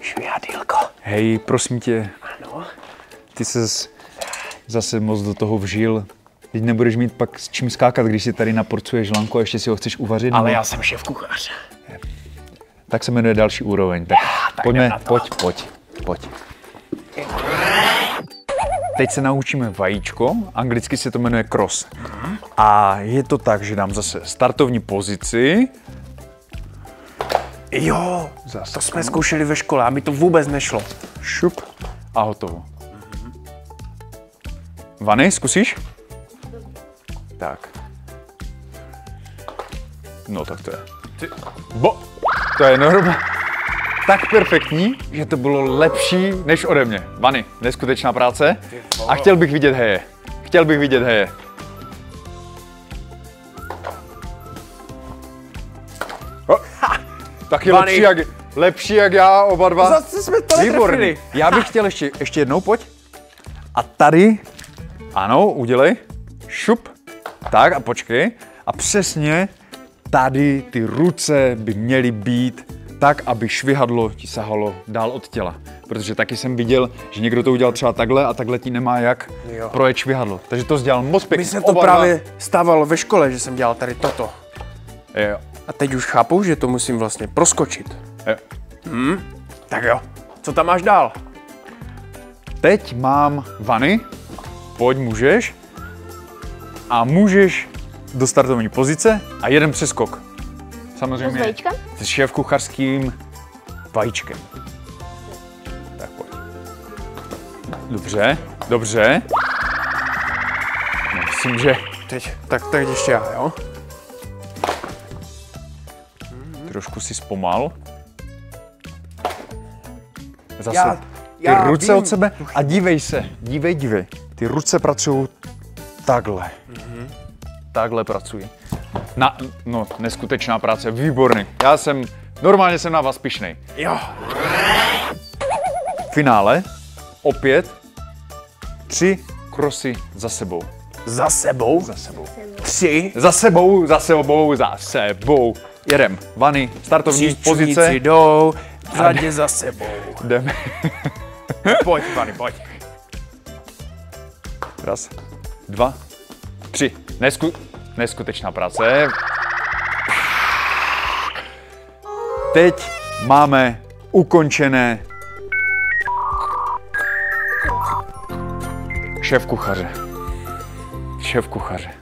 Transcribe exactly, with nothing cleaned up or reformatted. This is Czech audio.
Švihadýlko. Hej, prosím tě. Ano. Ty ses zase moc do toho vžil. Teď nebudeš mít pak s čím skákat, když si tady naporcuješ lanko a ještě si ho chceš uvařit. Ale nebo... já jsem šéfkuchař. Tak se jmenuje další úroveň. Tak, já, tak pojďme, pojď, pojď, pojď. Teď se naučíme vajíčko, anglicky se to jmenuje cross. A je to tak, že dám zase startovní pozici. Jo, zase. To jsme zkoušeli ve škole a mi to vůbec nešlo. Šup a hotovo. Vany, zkusíš? Tak. No tak to je. Bo, to je normální. Tak perfektní, že to bylo lepší než ode mě. Vany, neskutečná práce. A chtěl bych vidět heje. Chtěl bych vidět heje. Taky lepší jak, lepší jak já, oba dva. Zase jsme to netrefili. Já bych chtěl ještě, ještě jednou, pojď. A tady, ano, udělej. Šup. Tak a počkej. A přesně tady ty ruce by měly být tak, aby švihadlo ti sahalo dál od těla. Protože taky jsem viděl, že někdo to udělal třeba takhle a takhle ti nemá jak jo. projet švihadlo. Takže to dělal moc pěkně. Mně se to právě stávalo ve škole, že jsem dělal tady toto. Jo. A teď už chápu, že to musím vlastně proskočit. Jo. Hmm. Tak jo. Co tam máš dál? Teď mám vany. Pojď, můžeš. A můžeš do startovní pozice a jeden přeskok. Samozřejmě. S vajíčkem? S šéfkuchařským vajíčkem. Tak pojď. Dobře, dobře. Myslím, že... Teď, tak teď ještě já, jo? Trošku si zpomal. Zase já, já ty ruce vím. Od sebe a dívej se, dívej, dívej. Ty ruce pracují takhle. Mm-hmm. Takhle pracují. Na, no, neskutečná práce, výborný. Já jsem, normálně jsem na vás pyšnej. Jo. Finále, opět, tři krosy za sebou. Za sebou? Za sebou. Tři? Za sebou, za sebou, za sebou. Jedem. Vany, startovní Čičnici pozice. Jdou, řadě za sebou. Jdeme. Pojď, Vany, pojď. Raz, dva, tři. Nesku... Neskutečná práce. Teď máme ukončené šéfkuchaře. Šéfkuchaře.